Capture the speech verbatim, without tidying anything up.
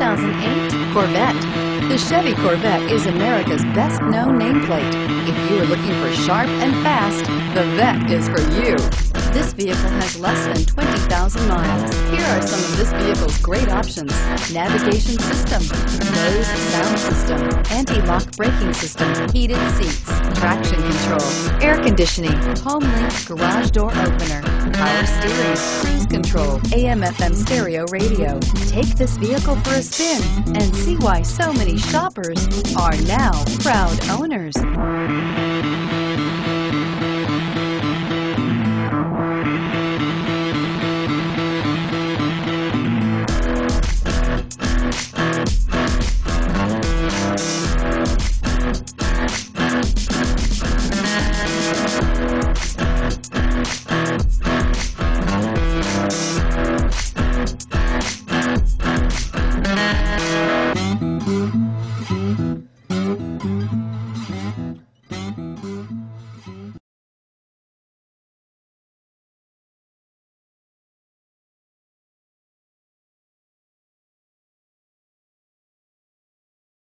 two thousand eight Corvette. The Chevy Corvette is America's best-known nameplate. If you are looking for sharp and fast, the Vette is for you. This vehicle has less than twenty thousand miles. Here are some of this vehicle's great options: navigation system, closed sound system, anti-lock braking system, heated seats, traction control, air conditioning, HomeLink garage door opener, power steering, cruise control, A M F M stereo radio. Take this vehicle for a spin and see why so many shoppers are now proud owners.